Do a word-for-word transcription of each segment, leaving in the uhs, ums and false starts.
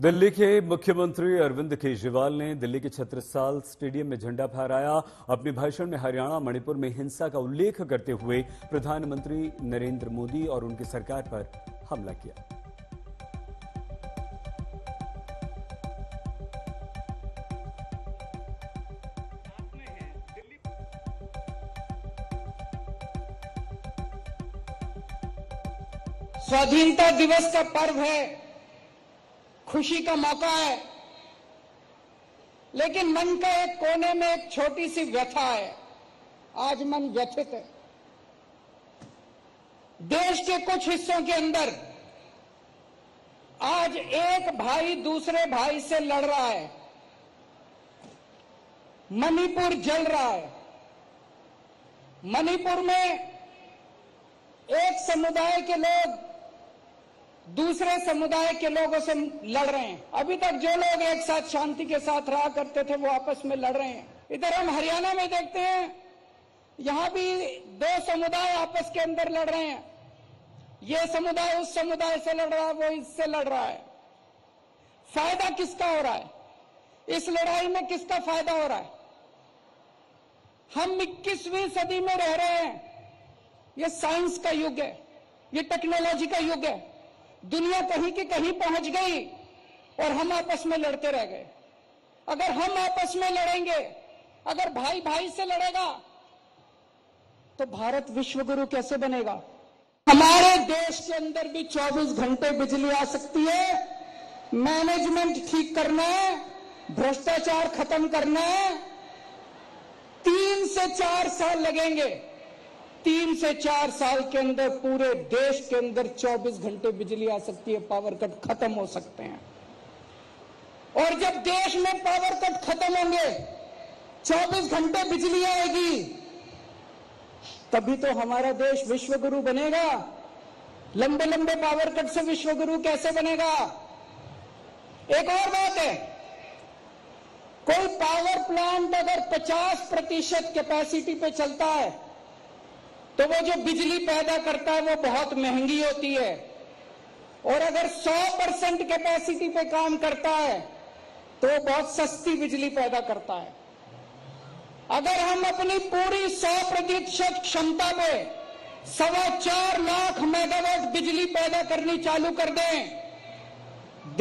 दिल्ली के मुख्यमंत्री अरविंद केजरीवाल ने दिल्ली के छत्रसाल स्टेडियम में झंडा फहराया। अपने भाषण में हरियाणा मणिपुर में हिंसा का उल्लेख करते हुए प्रधानमंत्री नरेंद्र मोदी और उनकी सरकार पर हमला किया। स्वाधीनता दिवस का पर्व है, खुशी का मौका है, लेकिन मन का एक कोने में एक छोटी सी व्यथा है। आज मन व्यथित है। देश के कुछ हिस्सों के अंदर आज एक भाई दूसरे भाई से लड़ रहा है। मणिपुर जल रहा है। मणिपुर में एक समुदाय के लोग दूसरे समुदाय के लोगों से लड़ रहे हैं। अभी तक जो लोग एक साथ शांति के साथ रहा करते थे वो आपस में लड़ रहे हैं। इधर हम हरियाणा में देखते हैं, यहां भी दो समुदाय आपस के अंदर लड़ रहे हैं। ये समुदाय उस समुदाय से लड़ रहा है, वो इससे लड़ रहा है। फायदा किसका हो रहा है? इस लड़ाई में किसका फायदा हो रहा है? हम इक्कीसवीं सदी में रह रहे हैं। ये साइंस का युग है, ये टेक्नोलॉजी का युग है। दुनिया कहीं के कहीं पहुंच गई और हम आपस में लड़ते रह गए। अगर हम आपस में लड़ेंगे, अगर भाई भाई से लड़ेगा, तो भारत विश्व गुरु कैसे बनेगा? हमारे देश के अंदर भी चौबीस घंटे बिजली आ सकती है। मैनेजमेंट ठीक करना है, भ्रष्टाचार खत्म करना है। तीन से चार साल लगेंगे। तीन से चार साल के अंदर पूरे देश के अंदर चौबीस घंटे बिजली आ सकती है। पावर कट खत्म हो सकते हैं। और जब देश में पावर कट खत्म होंगे, चौबीस घंटे बिजली आएगी, तभी तो हमारा देश विश्व गुरु बनेगा। लंबे लंबे पावर कट से विश्व गुरु कैसे बनेगा? एक और बात है, कोई पावर प्लांट अगर पचास प्रतिशत कैपेसिटी पे चलता है तो वो जो बिजली पैदा करता है वो बहुत महंगी होती है। और अगर सौ परसेंट कैपेसिटी पे काम करता है तो वो बहुत सस्ती बिजली पैदा करता है। अगर हम अपनी पूरी सौ प्रतिशत क्षमता पे सवा चार लाख मेगावॉट बिजली पैदा करनी चालू कर दें,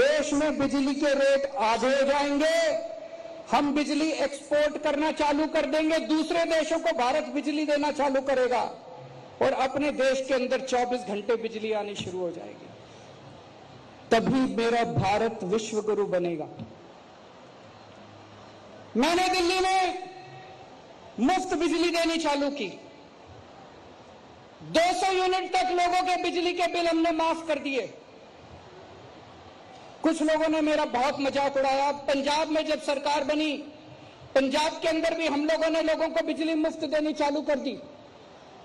देश में बिजली के रेट आधे हो जाएंगे। हम बिजली एक्सपोर्ट करना चालू कर देंगे। दूसरे देशों को भारत बिजली देना चालू करेगा और अपने देश के अंदर चौबीस घंटे बिजली आनी शुरू हो जाएगी। तभी मेरा भारत विश्व गुरु बनेगा। मैंने दिल्ली में मुफ्त बिजली देनी चालू की। दो सौ यूनिट तक लोगों के बिजली के बिल हमने माफ कर दिए। कुछ लोगों ने मेरा बहुत मजाक उड़ाया। पंजाब में जब सरकार बनी, पंजाब के अंदर भी हम लोगों ने लोगों को बिजली मुफ्त देनी चालू कर दी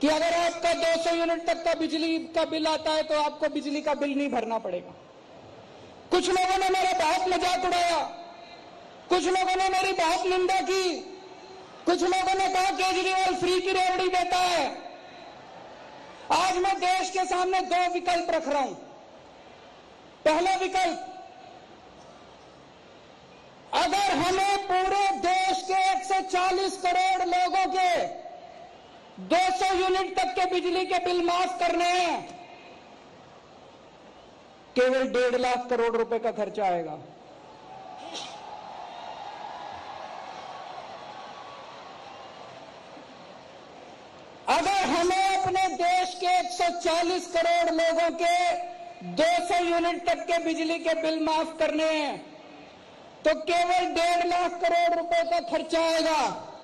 कि अगर आपका दो सौ यूनिट तक का बिजली का बिल आता है तो आपको बिजली का बिल नहीं भरना पड़ेगा। कुछ लोगों ने मेरा बहुत मजाक उड़ाया, कुछ लोगों ने मेरी बहुत निंदा की, कुछ लोगों ने कहा केजरीवाल फ्री की रेवड़ी देता है। आज मैं देश के सामने दो विकल्प रख रहा हूं। पहला विकल्प, अगर हमें पूरे देश के एक सौ चालीस करोड़ लोगों के दो सौ यूनिट तक के बिजली के बिल माफ करने हैं, केवल डेढ़ लाख करोड़ रुपए का खर्चा आएगा। अगर हमें अपने देश के एक सौ चालीस करोड़ लोगों के दो सौ यूनिट तक के बिजली के बिल माफ करने हैं तो केवल डेढ़ लाख करोड़ रुपए का खर्चा आएगा।